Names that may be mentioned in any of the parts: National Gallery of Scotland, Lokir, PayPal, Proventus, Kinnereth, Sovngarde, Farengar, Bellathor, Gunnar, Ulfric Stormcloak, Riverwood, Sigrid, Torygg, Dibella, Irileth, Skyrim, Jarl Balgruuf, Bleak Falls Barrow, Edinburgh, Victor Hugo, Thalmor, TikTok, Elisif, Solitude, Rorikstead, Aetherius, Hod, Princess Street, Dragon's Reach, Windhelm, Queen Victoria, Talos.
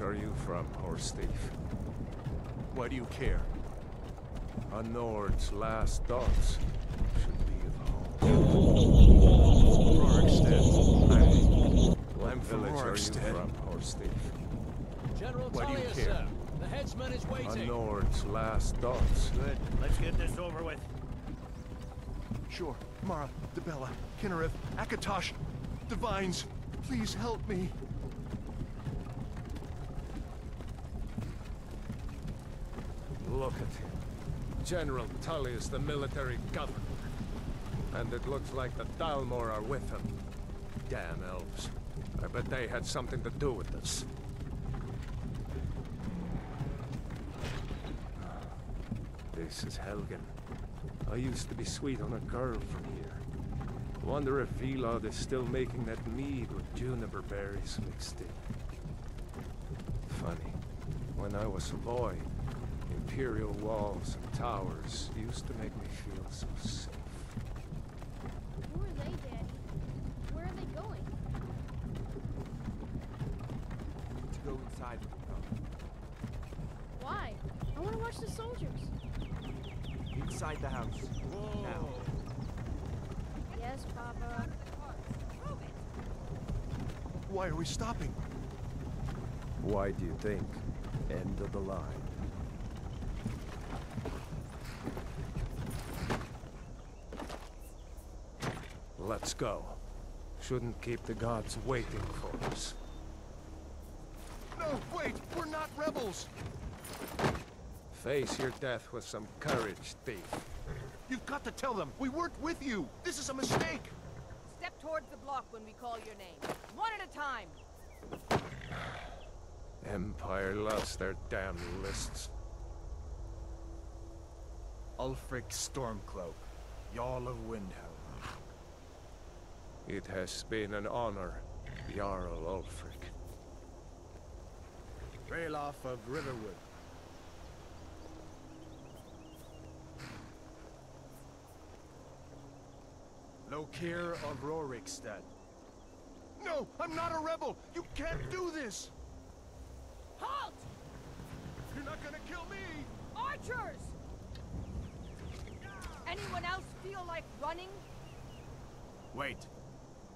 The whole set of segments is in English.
Are you from, horse thief? Why do you care? A Nord's last thoughts should be of home. Rorikstead. I'm Rorikstead. From, horse thief? General Tullius, sir. The headsman is waiting. A Nord's last thoughts. Good. Let's get this over with. Sure. Mara, Dibella, Kinnereth, Akatosh, divines, please help me. Look at him. General Tullius, the military governor. And it looks like the Thalmor are with him. Damn elves. I bet they had something to do with this. This is Helgen. I used to be sweet on a girl from here. Wonder if Velod is still making that mead with juniper berries mixed in. Funny. When I was a boy, Imperial walls and towers used to make me feel so safe. Who are they, Daddy? Where are they going? To go inside with them. Why? I want to watch the soldiers. Inside the house. Whoa. Now. Yes, Papa. Why are we stopping? Why do you think? End of the line. Let's go. Shouldn't keep the gods waiting for us. No, wait! We're not rebels! Face your death with some courage, thief. You've got to tell them! We weren't with you! This is a mistake! Step towards the block when we call your name. One at a time! Empire loves their damn lists. Ulfric Stormcloak, Jarl of Windhelm. It has been an honor, Jarl Ulfric. Ralof of Riverwood. Lokir of Rorikstead. No, I'm not a rebel! You can't do this! Halt! You're not gonna kill me! Archers! Anyone else feel like running? Wait.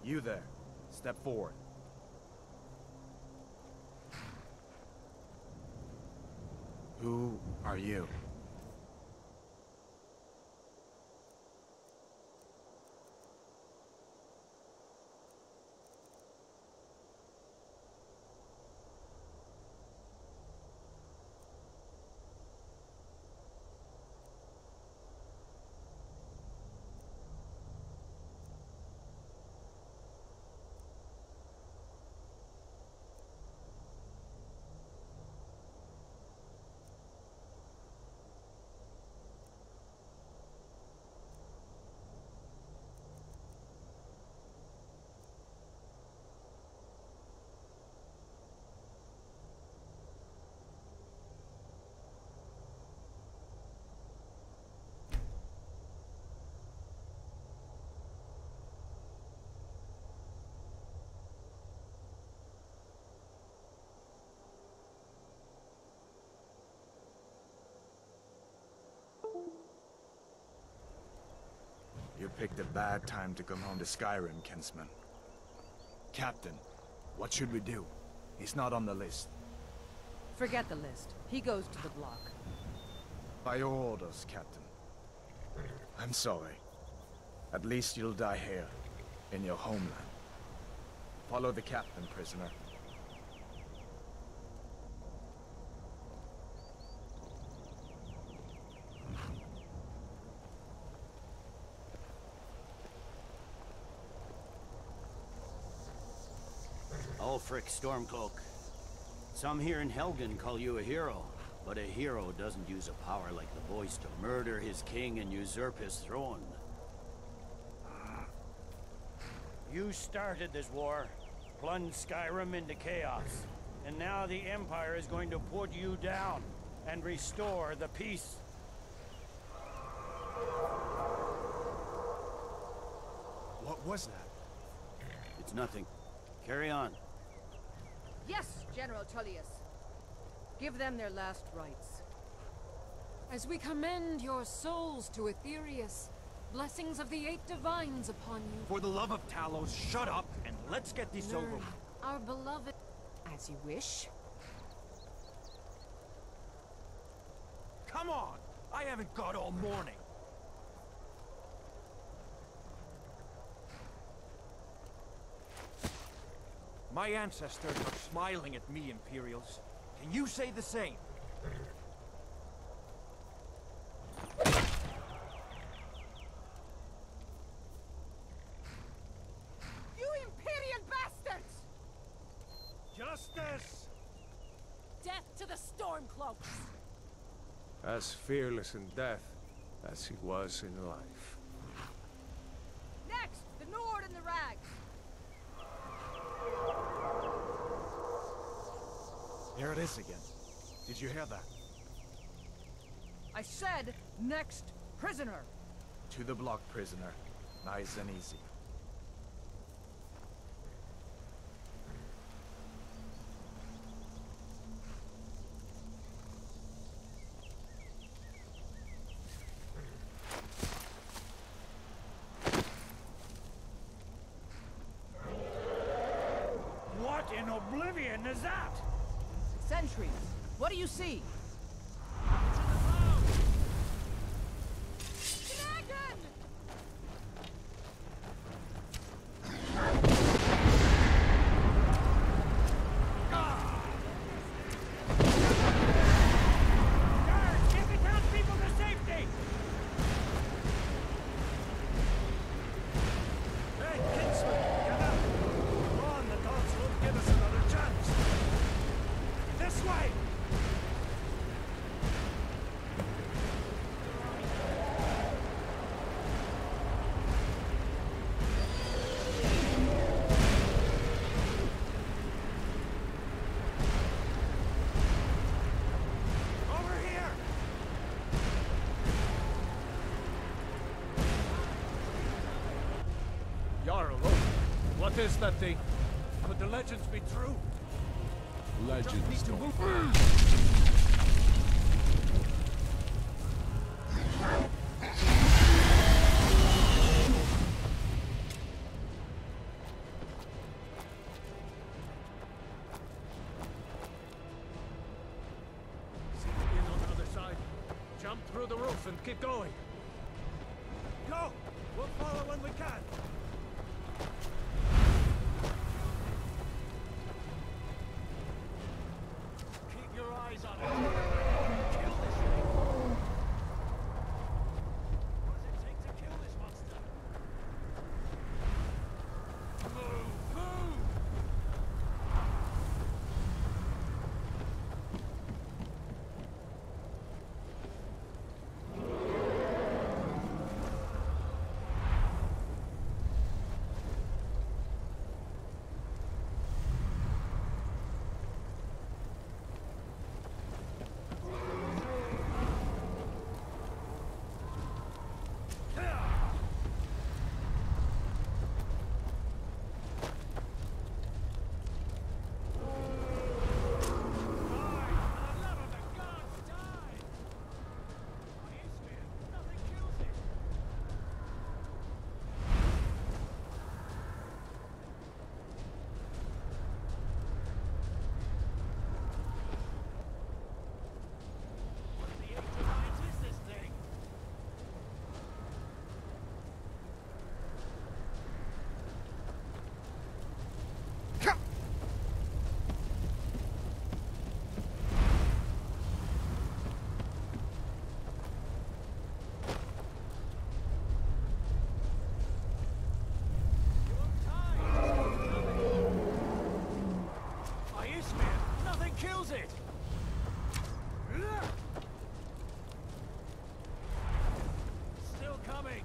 You there. Step forward. Who are you? You picked a bad time to come home to Skyrim, kinsman. Captain, what should we do? He's not on the list. Forget the list. He goes to the block. By your orders, Captain. I'm sorry. At least you'll die here, in your homeland. Follow the captain, prisoner. Ulfric Stormcloak, Some here in Helgen call you a hero, but a hero doesn't use a power like the voice to murder his king and usurp his throne. You started this war, plunged Skyrim into chaos, and now the Empire is going to put you down and restore the peace. What was that? It's nothing. Carry on. Yes, General Tullius. Give them their last rites. As we commend your souls to Aetherius, blessings of the eight divines upon you. For the love of Talos, shut up and let's get this over with. Our beloved... As you wish. Come on! I haven't got all morning. My ancestors are smiling at me, Imperials. Can you say the same? You Imperial bastards! Justice! Death to the Stormcloaks! As fearless in death as he was in life. Next, the Nord and the Rags. There it is again. Did you hear that? I said, next prisoner! To the block, prisoner. Nice and easy. What in oblivion is that? Sentries, what do you see? What is that thing? Would the legends be true? Legends need to move. kills it. Still coming.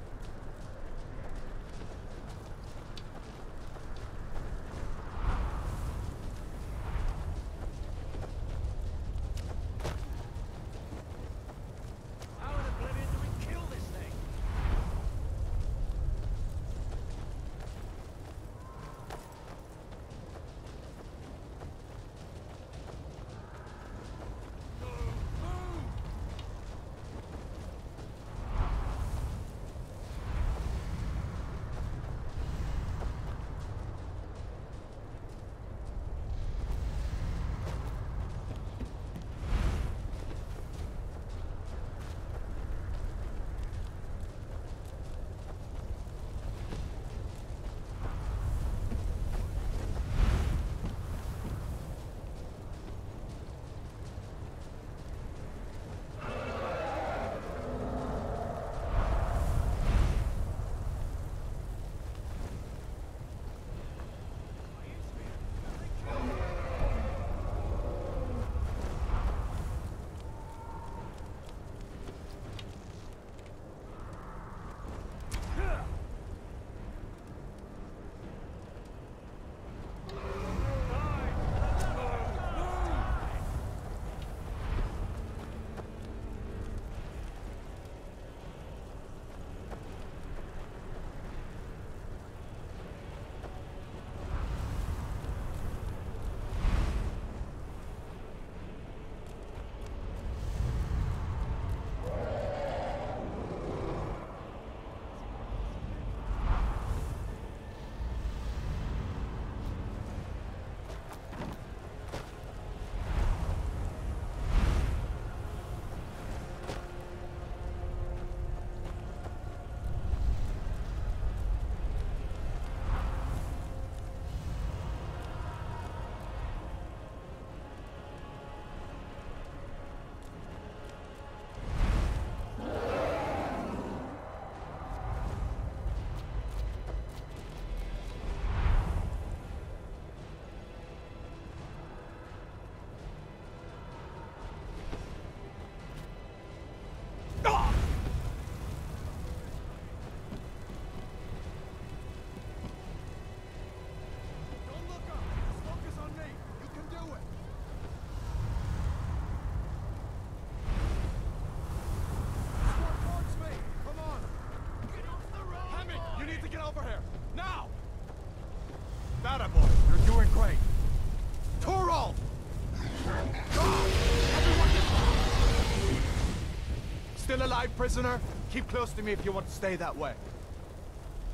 Alive, prisoner. Keep close to me if you want to stay that way.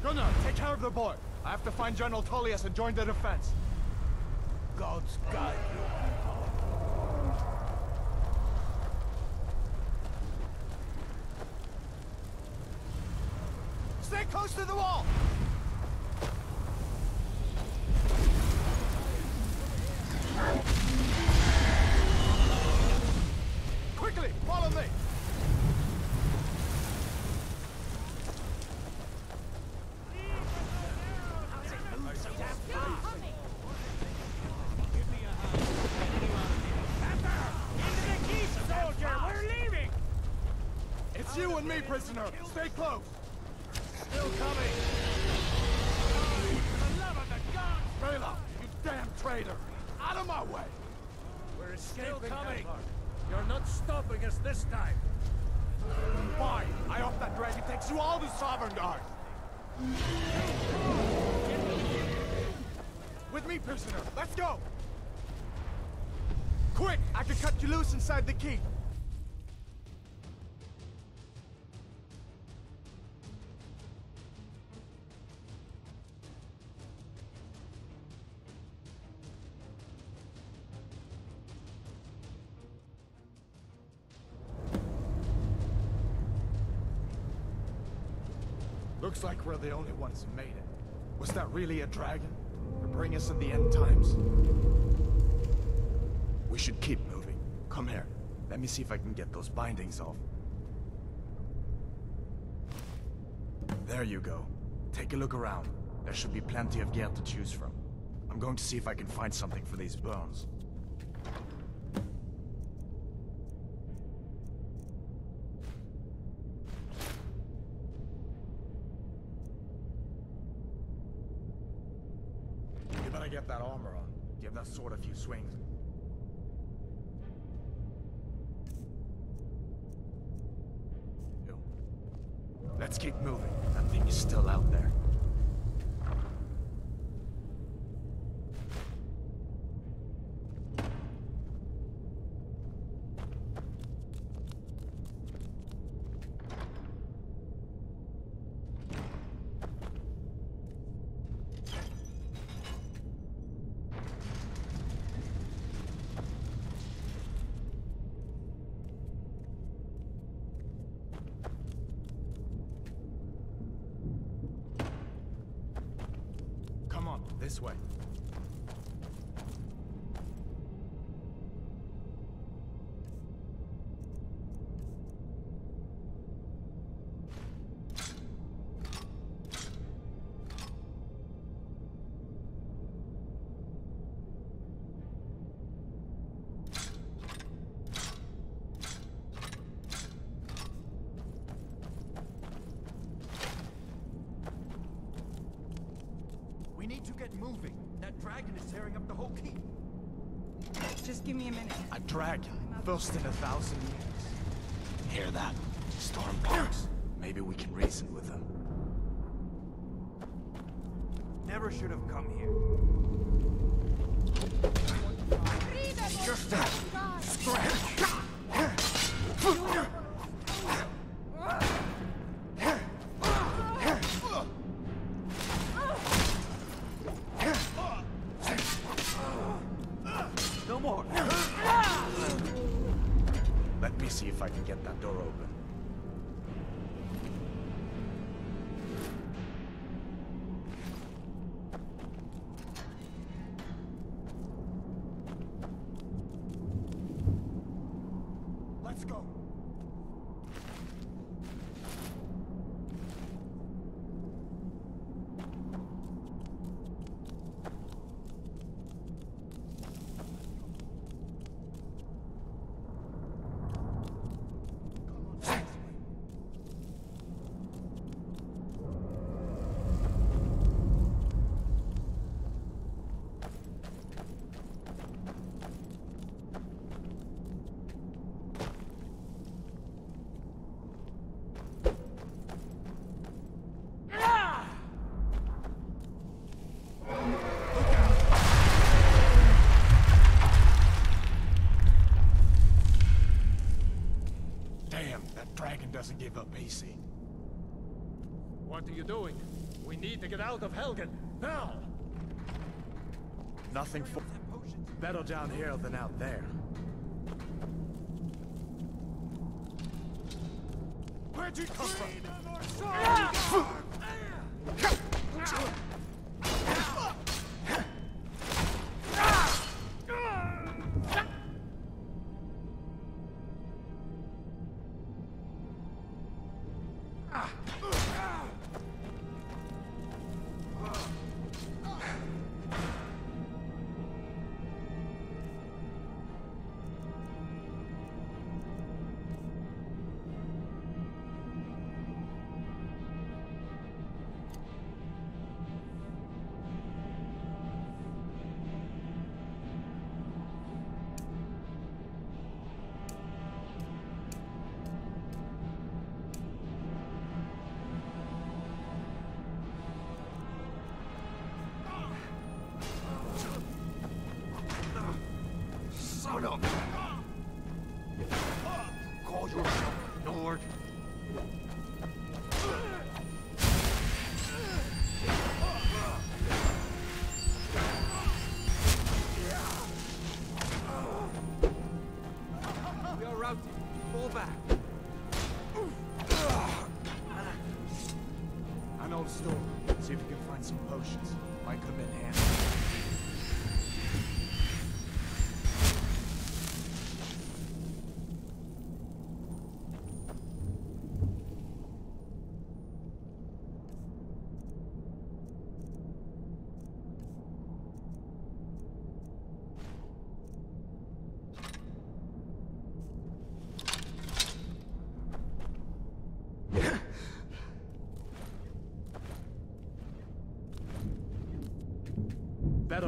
Gunnar, take care of the boy. I have to find General Tullius and join the defense. God's guide you. Stay close to the wall. Quickly, follow me. Prisoner, stay close. Still coming. For the love of the gods! Ralof, you damn traitor! Out of my way! We're escaping. Still coming. You're not stopping us this time. Fine. I hope that dragon takes you all to Sovngarde. With me, prisoner. Let's go. Quick! I can cut you loose inside the keep. Looks like we're the only ones who made it. Was that really a dragon? To bring us in the end times? We should keep moving. Come here. Let me see if I can get those bindings off. There you go. Take a look around. There should be plenty of gear to choose from. I'm going to see if I can find something for these bones. get that armor on. Give that sword a few swings. Yo. Let's keep moving. That thing is still out there. This way. First in 1,000 years. Hear that? Stormcloaks. Maybe we can reason with them. Never should have come here. Just that. Scratch. Doesn't give up easy. What are you doing? We need to get out of Helgen now. Nothing for better down here than out there. Where'd you come from?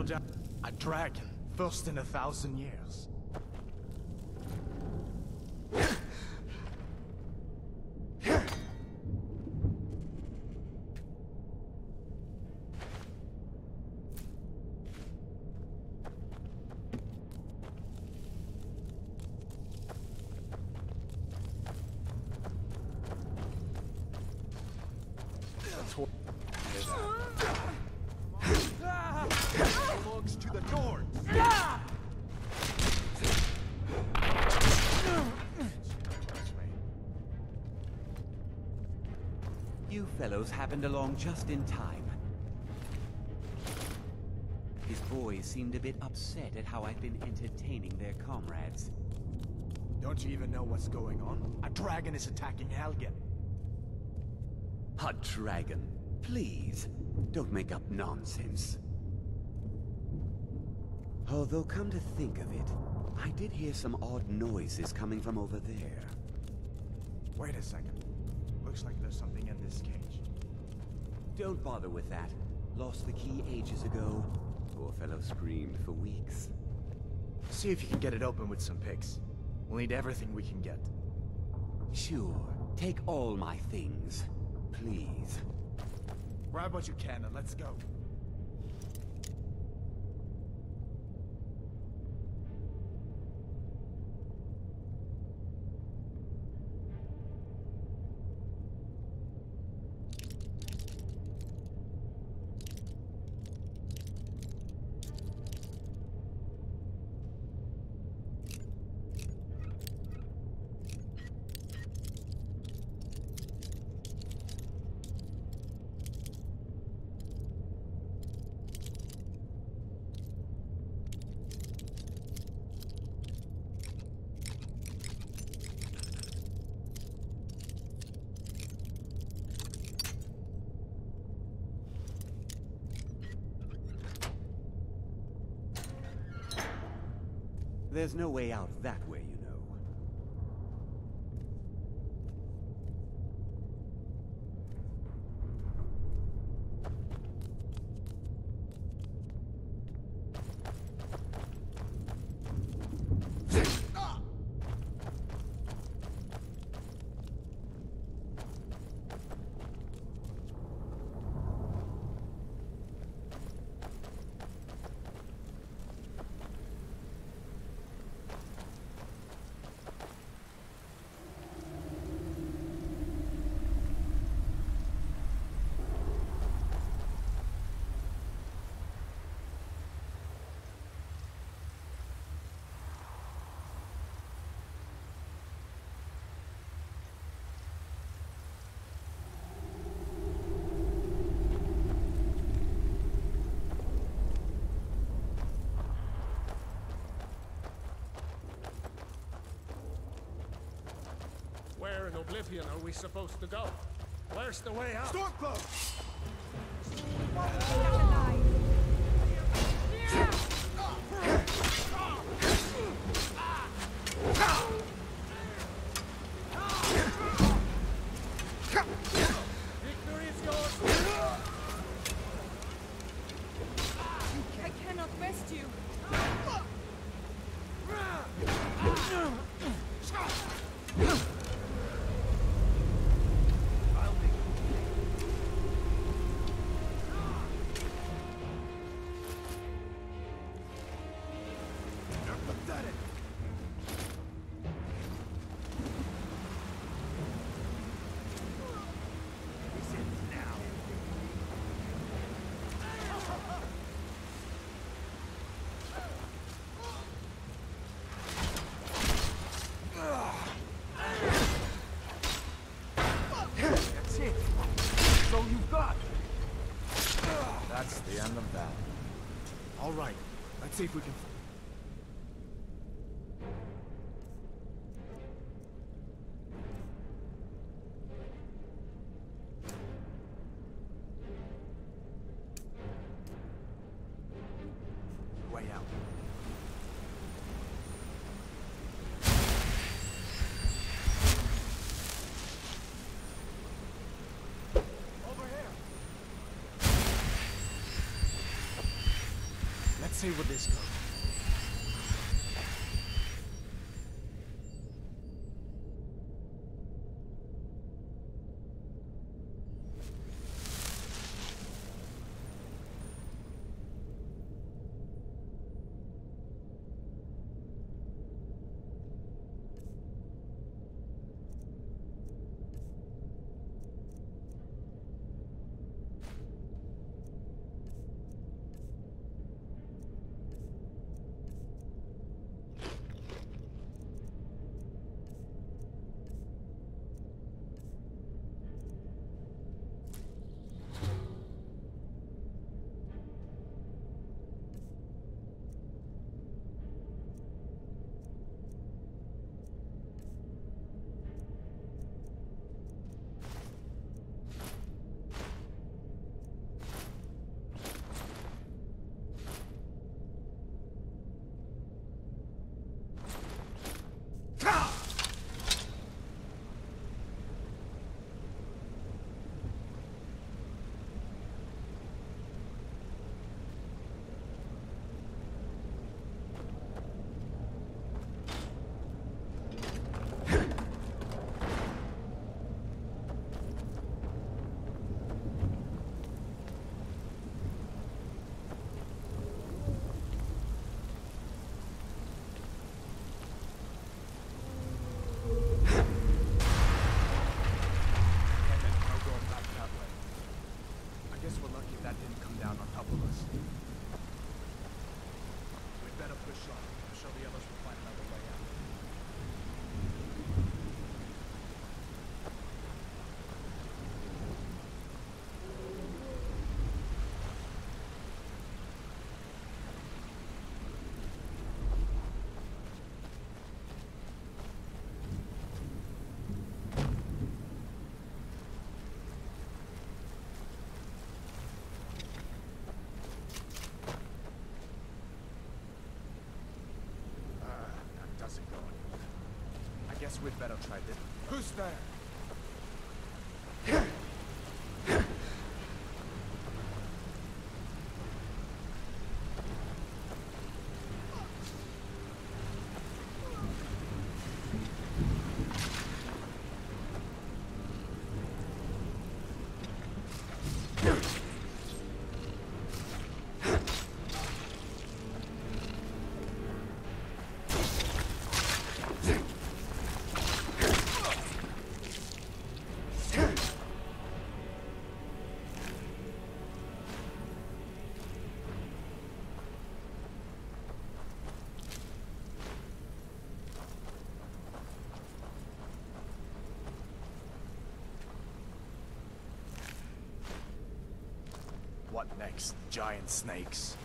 Dragon. A dragon, first in 1,000 years. Happened along just in time. His boys seemed a bit upset at how I'd been entertaining their comrades. Don't you even know what's going on? A dragon is attacking Helgen. A dragon? Please, don't make up nonsense. Although, come to think of it, I did hear some odd noises coming from over there. Wait a second. Looks like there's something in this cage. Don't bother with that. Lost the key ages ago. Poor fellow screamed for weeks. See if you can get it open with some picks. We'll need everything we can get. Sure. Take all my things. Please. Grab what you can and let's go. There's no way out that way, you know. Where in Oblivion are we supposed to go? Where's the way out? Stormcloak! See if we can. Way out. Over here. Let's see where this goes. Guess we'd better try this. Who's there? What next? Giant snakes.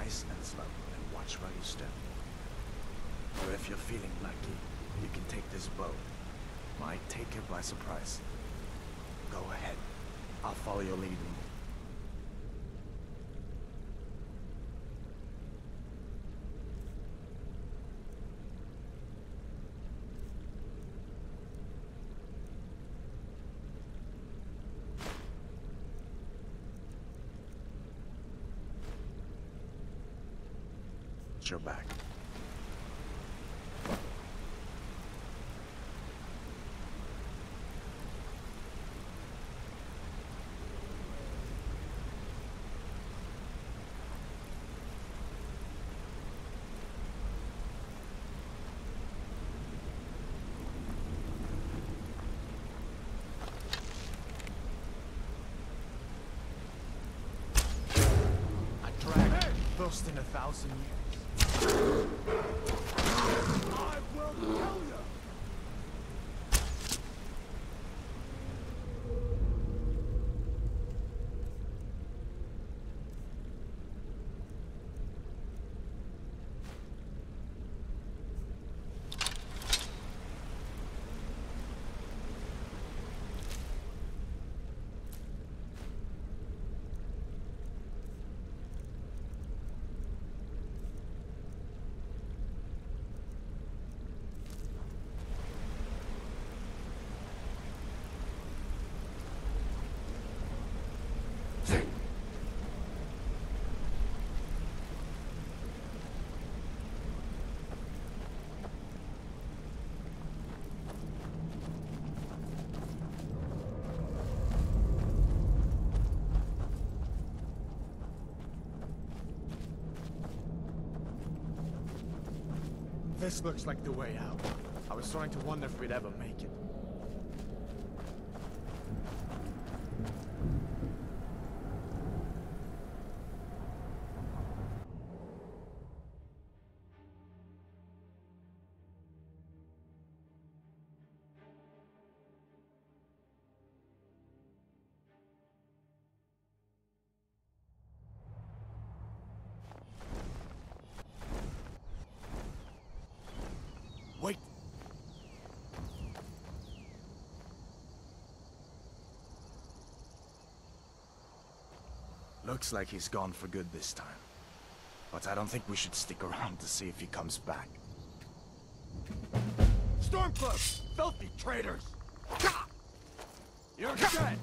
nice and slow and watch where you step. Or if you're feeling lucky, you can take this bow. Might take it by surprise. Go ahead. I'll follow your lead. Your back. A dragon burst in 1,000 years. I will kill you! This looks like the way out. I was starting to wonder if we'd ever make it. Looks like he's gone for good this time. But I don't think we should stick around to see if he comes back. Stormcloak! Filthy traitors! You're dead!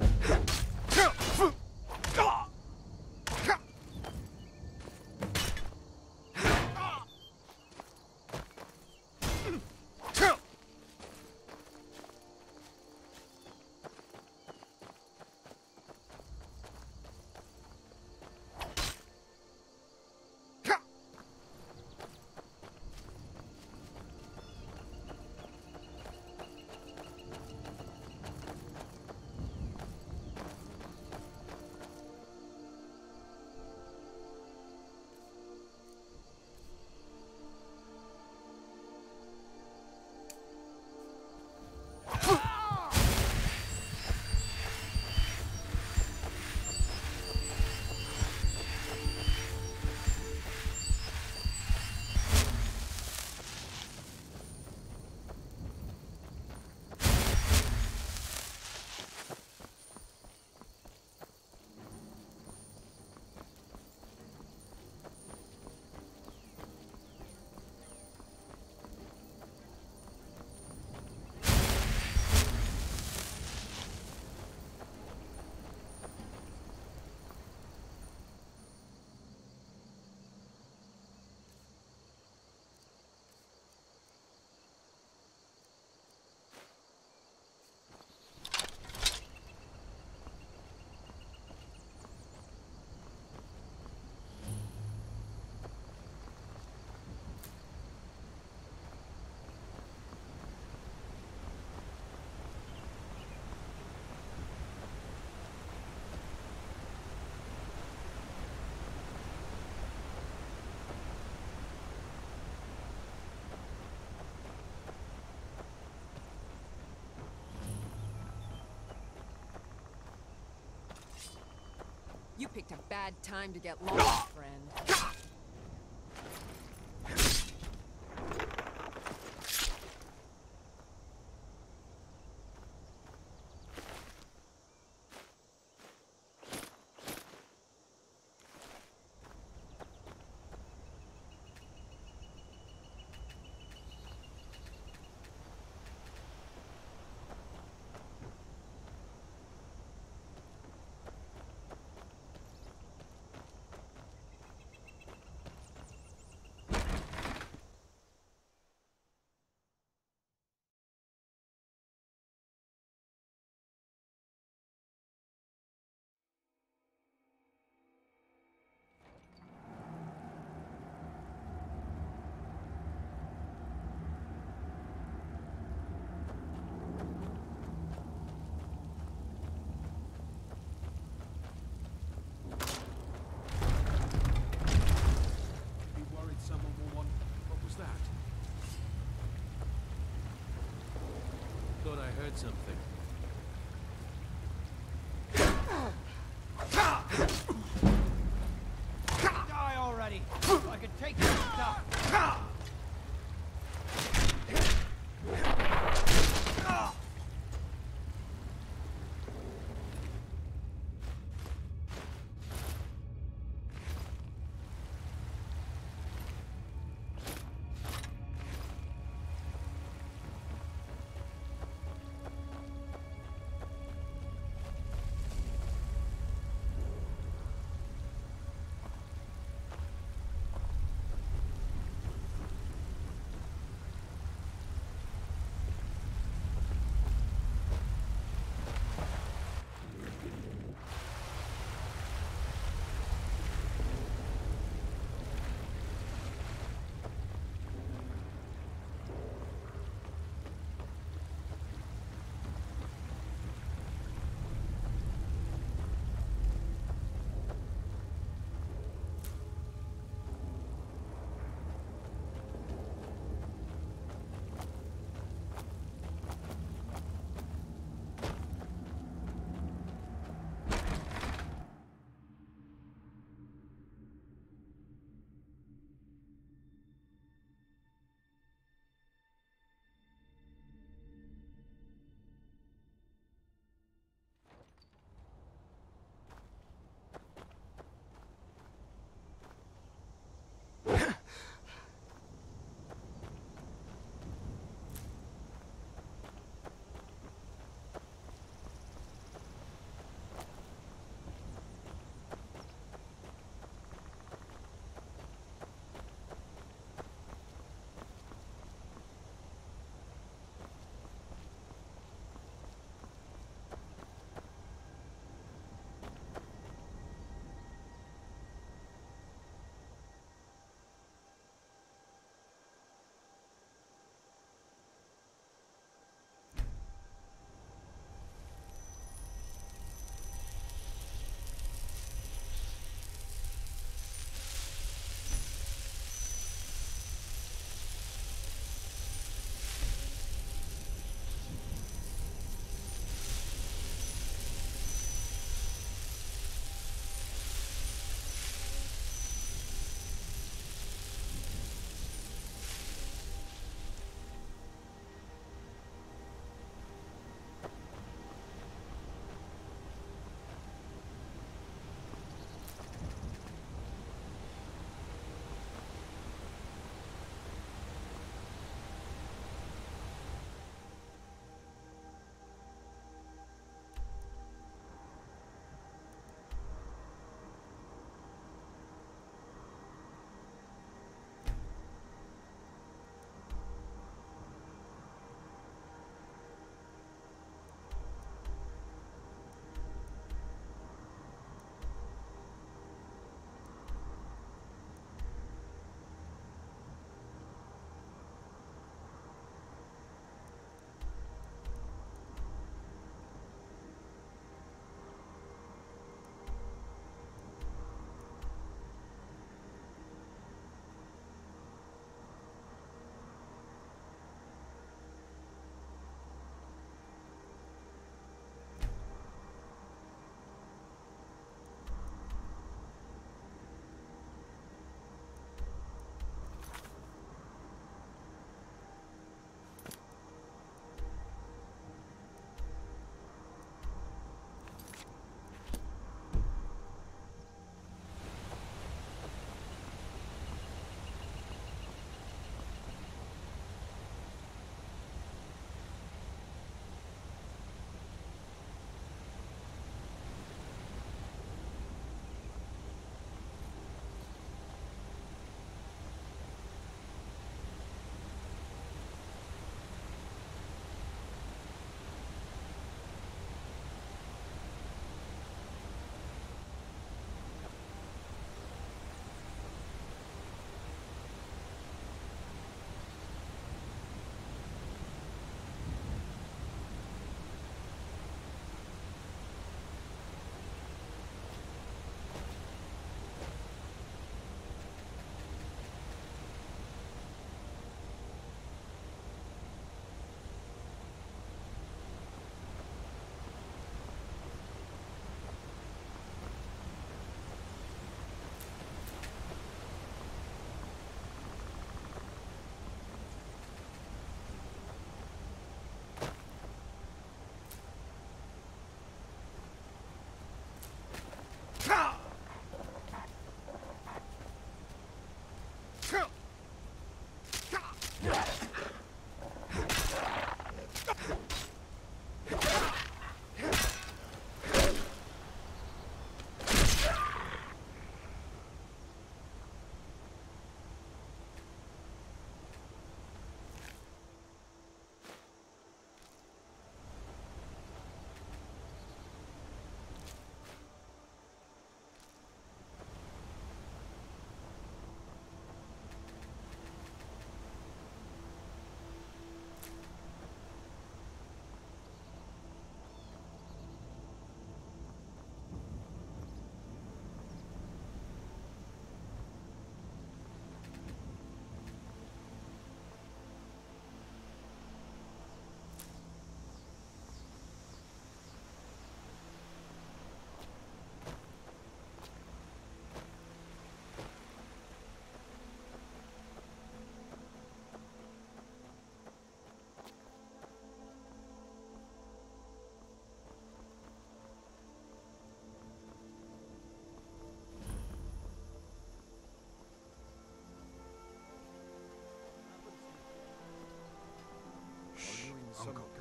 You picked a bad time to get lost, friend. heard something. Die already! I could take this stuff!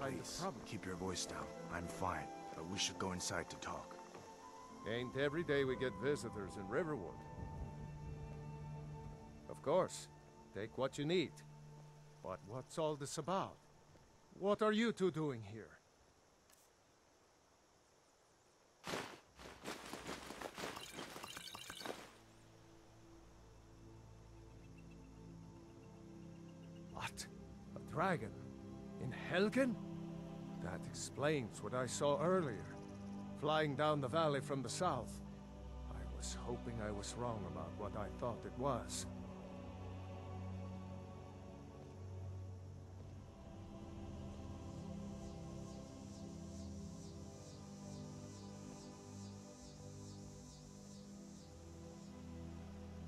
place. Keep your voice down. I'm fine, but we should go inside to talk. Ain't every day we get visitors in Riverwood. Of course. Take what you need. But what's all this about? What are you two doing here? What? A dragon? In Helgen? That explains what I saw earlier. Flying down the valley from the south. I was hoping I was wrong about what I thought it was.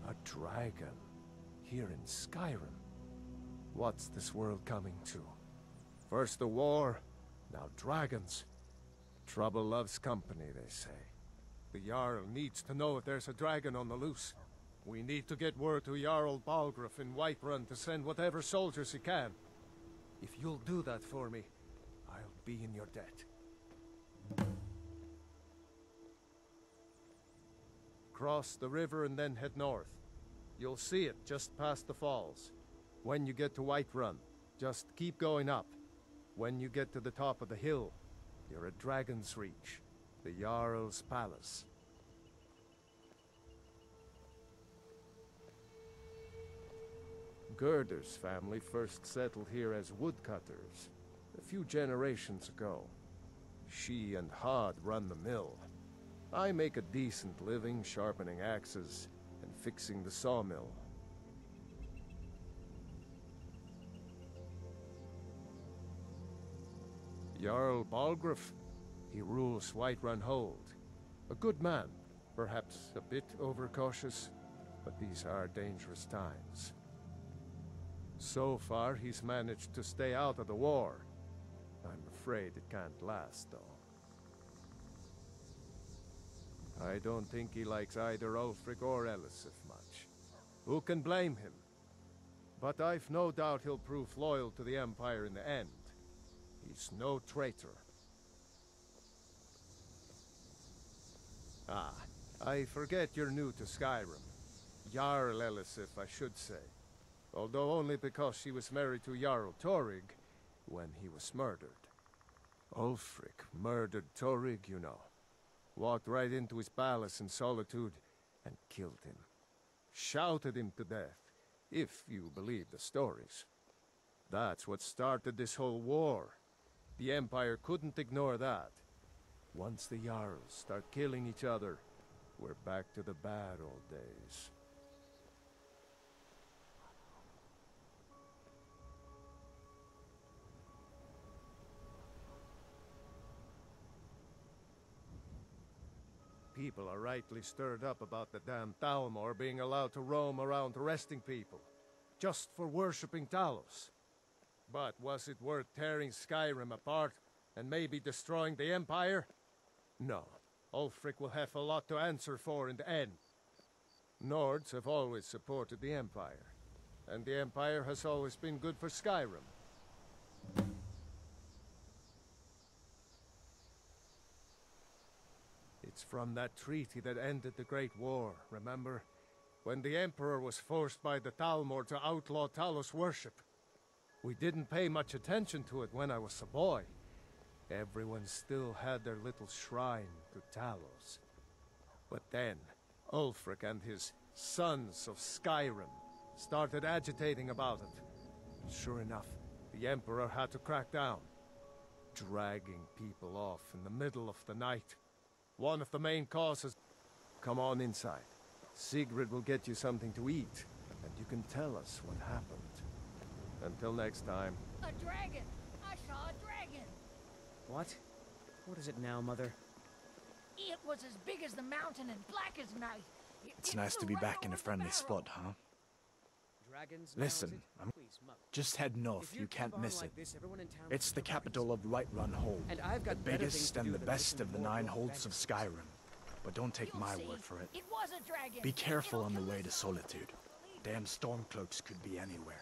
A dragon? Here in Skyrim? What's this world coming to? First the war, now dragons. Trouble loves company, they say. The Jarl needs to know if there's a dragon on the loose. We need to get word to Jarl Balgruuf in Whiterun to send whatever soldiers he can. If you'll do that for me, I'll be in your debt. Cross the river and then head north. You'll see it just past the falls. When you get to Whiterun, just keep going up. When you get to the top of the hill, you're at Dragon's Reach, the Jarl's Palace. Gerder's family first settled here as woodcutters a few generations ago. She and Hod run the mill. I make a decent living sharpening axes and fixing the sawmill. Jarl Balgruuf, he rules Whiterun Hold. A good man, perhaps a bit overcautious, but these are dangerous times. So far, he's managed to stay out of the war. I'm afraid it can't last, though. I don't think he likes either Ulfric or Elisif much. Who can blame him? But I've no doubt he'll prove loyal to the Empire in the end. He's no traitor. Ah, I forget you're new to Skyrim. Jarl Elisif, I should say. Although only because she was married to Jarl Torygg when he was murdered. Ulfric murdered Torygg, you know. Walked right into his palace in Solitude and killed him. Shouted him to death, if you believe the stories. That's what started this whole war. The Empire couldn't ignore that. Once the Jarls start killing each other, we're back to the bad old days. People are rightly stirred up about the damn Thalmor being allowed to roam around arresting people, just for worshipping Talos. But was it worth tearing Skyrim apart and maybe destroying the Empire? No. Ulfric will have a lot to answer for in the end. Nords have always supported the Empire, and the Empire has always been good for Skyrim. It's from that treaty that ended the Great War, remember? When the Emperor was forced by the Thalmor to outlaw Talos worship. We didn't pay much attention to it when I was a boy. Everyone still had their little shrine to Talos. But then, Ulfric and his Sons of Skyrim started agitating about it. Sure enough, the Emperor had to crack down, dragging people off in the middle of the night. One of the main causes... Come on inside. Sigrid will get you something to eat, and you can tell us what happened. Until next time. A dragon! I saw a dragon! What? What is it now, Mother? It was as big as the mountain and black as night. It's nice to be back in a friendly spot, huh? Listen, I'm... Just head north, you can't miss it. It's the capital of Whiterun Hold. The biggest and the best of the 9 holds of Skyrim. But don't take my word for it. It was a dragon! Be careful on the way to Solitude. Damn Stormcloaks could be anywhere.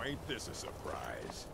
Now ain't this a surprise?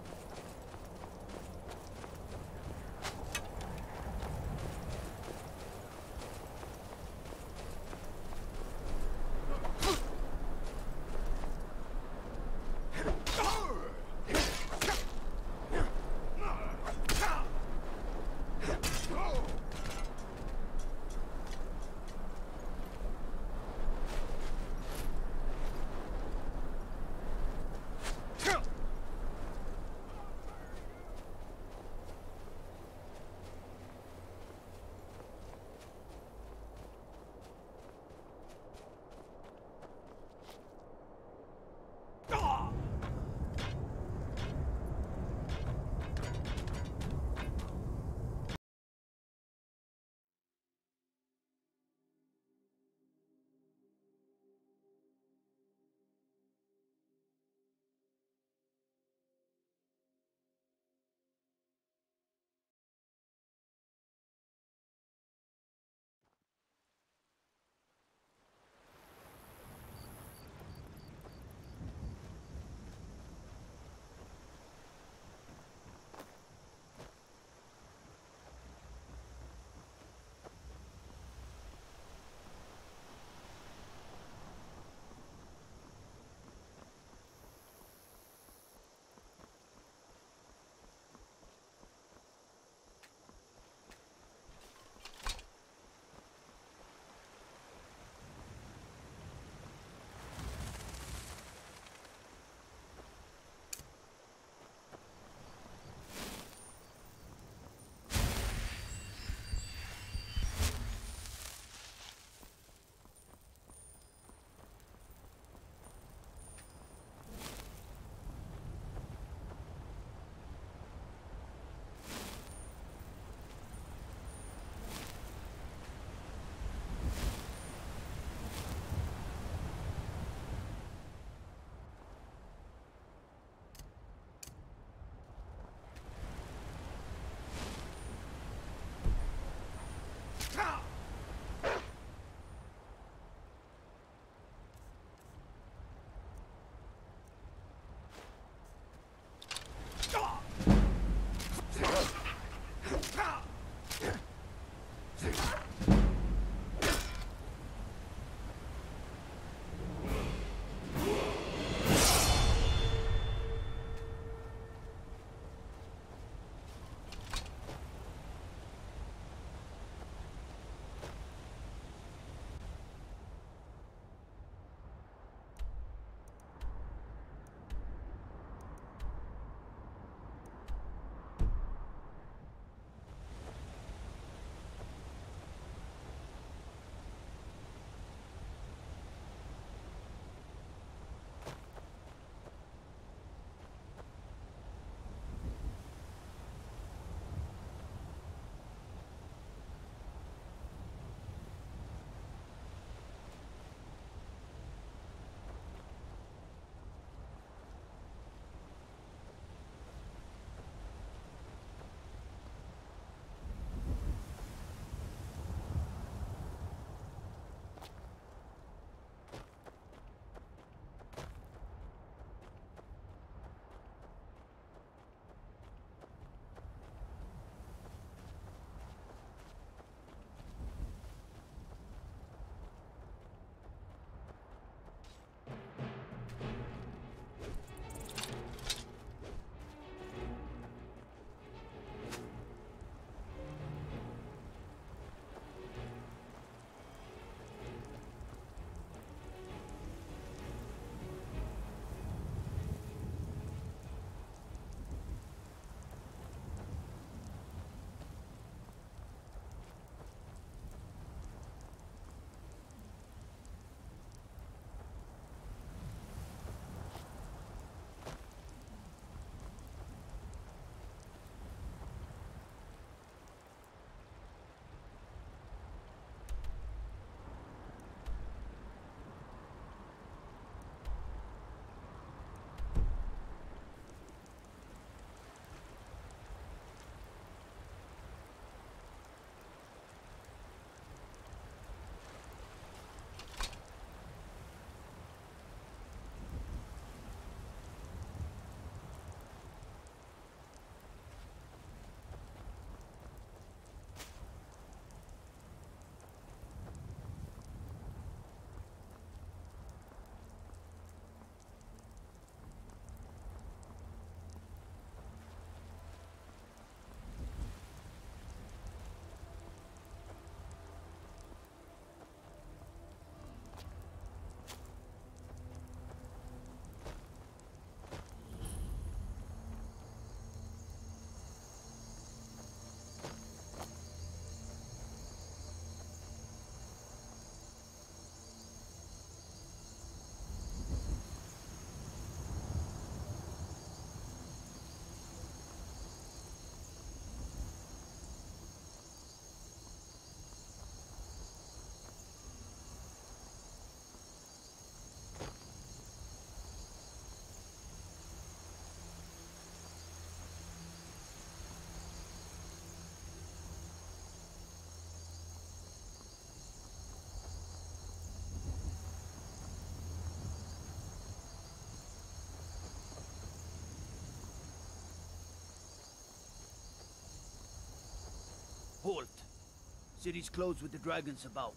City's closed with the dragons about.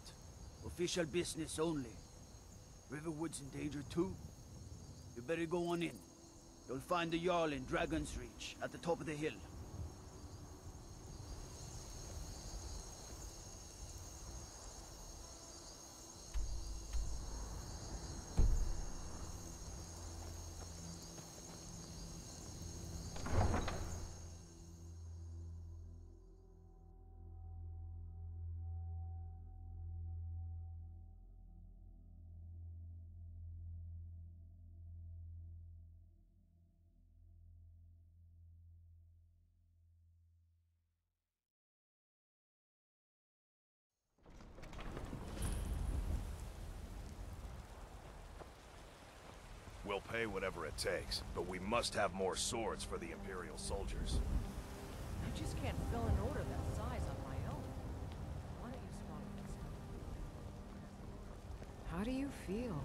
Official business only. Riverwood's in danger too. You better go on in. You'll find the Jarl in Dragon's Reach, at the top of the hill. We'll pay whatever it takes, but we must have more swords for the Imperial soldiers. I just can't fill an order that size on my own. Why don't you swap this? How do you feel?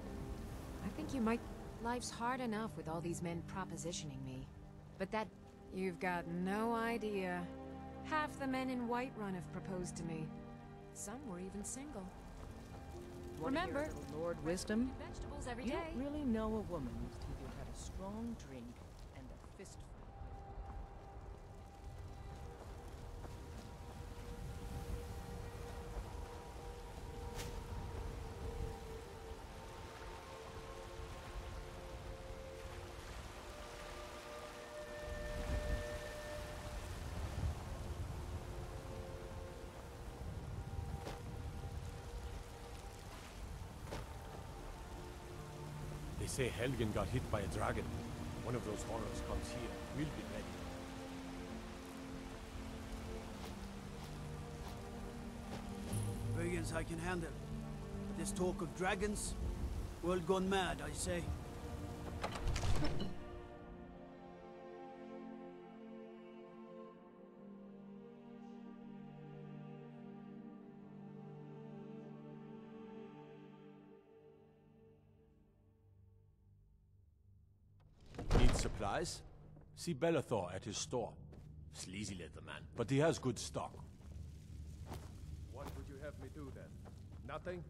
I think you might... Life's hard enough with all these men propositioning me. But that... You've got no idea. Half the men in Whiterun have proposed to me. Some were even single. Remember, Lord Wisdom, you don't really know a woman who's either had a strong drink and a fistful. They say Helgen got hit by a dragon. One of those horrors comes here. We'll be ready. Brigands I can handle. This talk of dragons, world gone mad, I say. Supplies? See Bellathor at his store. Sleazy little man, but he has good stock. What would you have me do then? Nothing?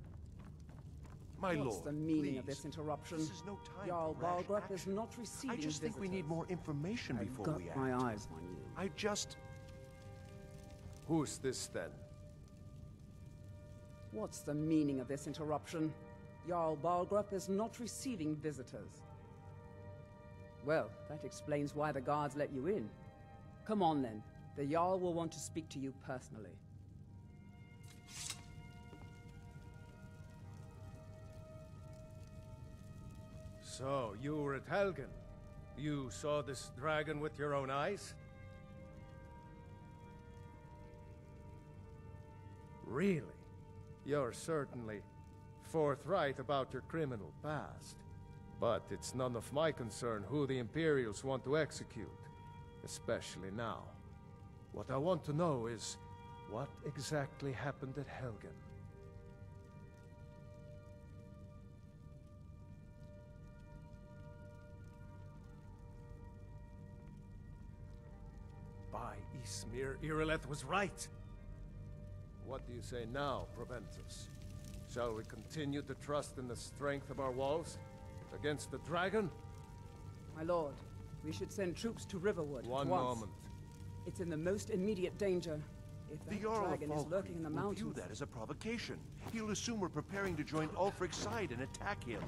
My lord, what's the meaning of this interruption? This is no time. Jarl Balgruuf is not receiving visitors. I just think we need more information before we act. I've got my eyes on you. I just... Who's this then? What's the meaning of this interruption? Jarl Balgruuf is not receiving visitors. Well, that explains why the guards let you in. Come on then. The Jarl will want to speak to you personally. So, you were at Helgen. You saw this dragon with your own eyes? Really? You're certainly forthright about your criminal past. But it's none of my concern who the Imperials want to execute, especially now. What I want to know is, what exactly happened at Helgen? By Ysmir, Irileth was right! What do you say now, Proventus? Shall we continue to trust in the strength of our walls? Against the dragon? My lord, we should send troops to Riverwood. One moment. It's in the most immediate danger. If the dragon is lurking in the mountains... The Jarl will view that as a provocation. He'll assume we're preparing to join Ulfric's side and attack him.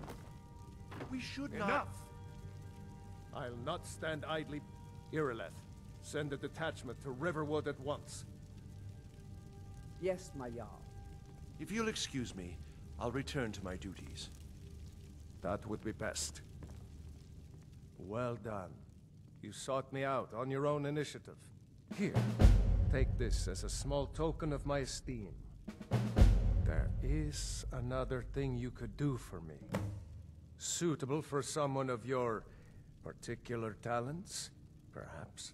We should not... Enough! I'll not stand idly. Irileth, send a detachment to Riverwood at once. Yes, my Jarl. If you'll excuse me, I'll return to my duties. That would be best. Well done. You sought me out on your own initiative. Here, take this as a small token of my esteem. There is another thing you could do for me. Suitable for someone of your particular talents, perhaps?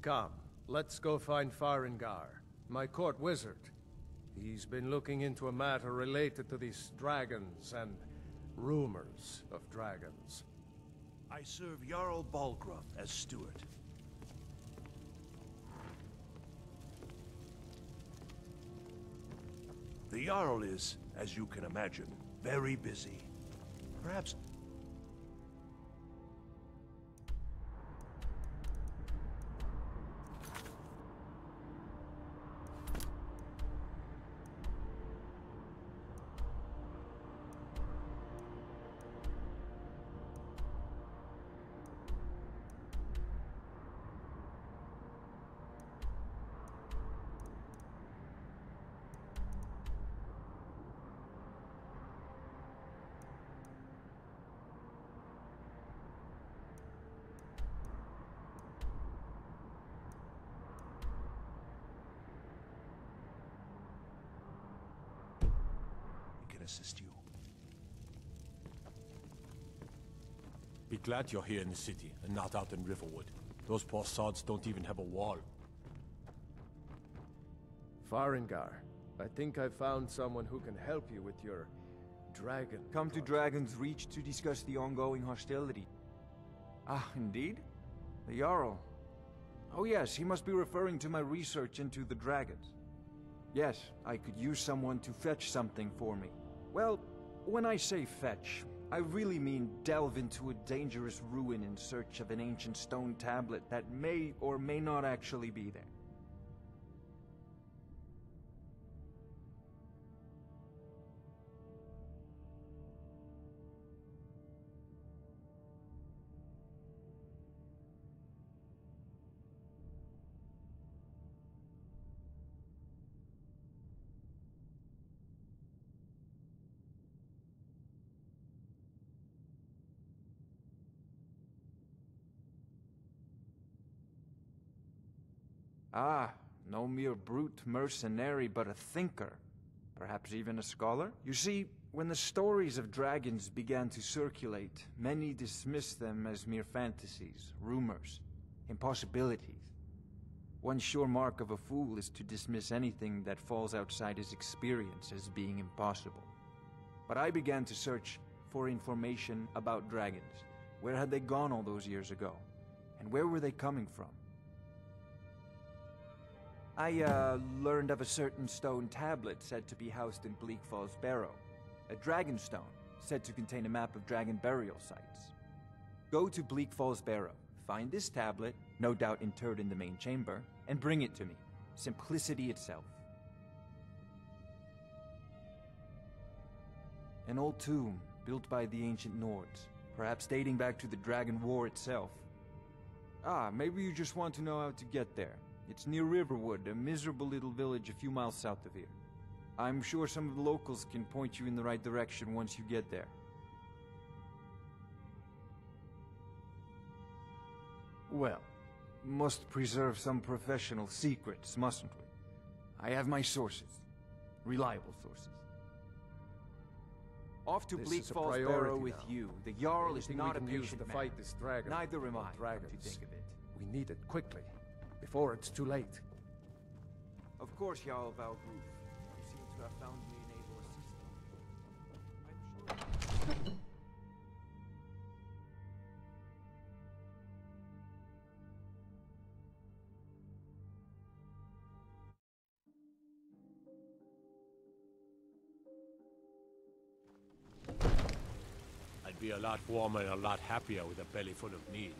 Come, let's go find Farengar, my court wizard. He's been looking into a matter related to these dragons and... rumors of dragons. I serve Jarl Balgruuf as steward. The Jarl is, as you can imagine, very busy. Perhaps... assist you. Be glad you're here in the city and not out in Riverwood. Those poor sods don't even have a wall. Farengar, I think I've found someone who can help you with your dragon. Come to Dragon's Reach to discuss the ongoing hostility. Ah, indeed? The Jarl. Oh yes, he must be referring to my research into the dragons. Yes, I could use someone to fetch something for me. Well, when I say fetch, I really mean delve into a dangerous ruin in search of an ancient stone tablet that may or may not actually be there. Ah, no mere brute mercenary, but a thinker. Perhaps even a scholar? You see, when the stories of dragons began to circulate, many dismissed them as mere fantasies, rumors, impossibilities. One sure mark of a fool is to dismiss anything that falls outside his experience as being impossible. But I began to search for information about dragons. Where had they gone all those years ago? And where were they coming from? I learned of a certain stone tablet said to be housed in Bleak Falls Barrow, a Dragonstone said to contain a map of dragon burial sites. Go to Bleak Falls Barrow, find this tablet, no doubt interred in the main chamber, and bring it to me. Simplicity itself. An old tomb built by the ancient Nords, perhaps dating back to the Dragon War itself. Ah, maybe you just want to know how to get there. It's near Riverwood, a miserable little village a few miles south of here. I'm sure some of the locals can point you in the right direction once you get there. Well, must preserve some professional secrets, mustn't we? I have my sources. Reliable sources. Off to Bleak Falls Barrow with you. The Jarl is not a patient man. Neither am I, come to think of it. We need it quickly. Before it's too late. Of course, Jarl Balgruuf. You seem to have found me an able assistant. I'm sure... I'd be a lot warmer and a lot happier with a belly full of meat.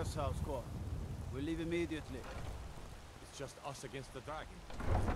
Repair's house, Cor. We'll leave immediately. It's just us against the dragon.